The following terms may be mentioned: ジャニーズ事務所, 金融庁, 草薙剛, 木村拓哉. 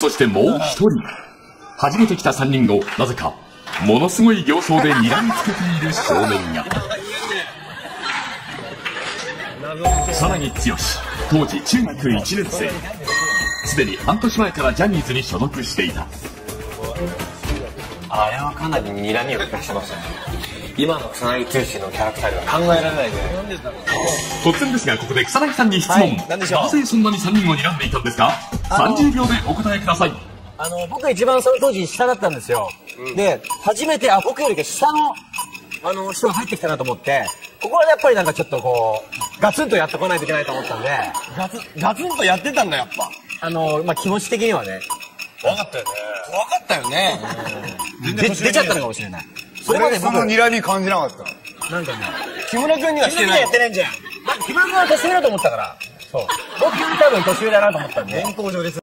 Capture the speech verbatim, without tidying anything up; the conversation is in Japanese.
そしてもう一人、初めて来た三人をなぜかものすごい形相で睨みつけている少年が。さらに剛、当時中学いちねんせい、すでに半年前からジャニーズに所属していた。あれはかなり睨みを出してましたね。今の草薙剛のキャラクターでは考えられないね。突然ですが、ここで草薙さんに質問、はい、なんでしょう。なぜそんなにさんにんを睨んでいたんですか。さんじゅうびょうでお答えください。あの僕が一番その当時下だったんですよ、うん、で初めてあ僕より下のあの人が入ってきたなと思って、ここはやっぱりなんかちょっとこうガツンとやってこないといけないと思ったんで、ガツガツンとやってたんだやっぱ。あのまあ気持ち的にはね、怖かったよね。怖かったよね。出ちゃったのかもしれない。それまで僕の睨み感じなかった。なんかね、木村君にはしてない。木村君やってないんじゃん。木村君は年上だと思ったから。そう。僕より多分年上だなと思ったんで。年功序列。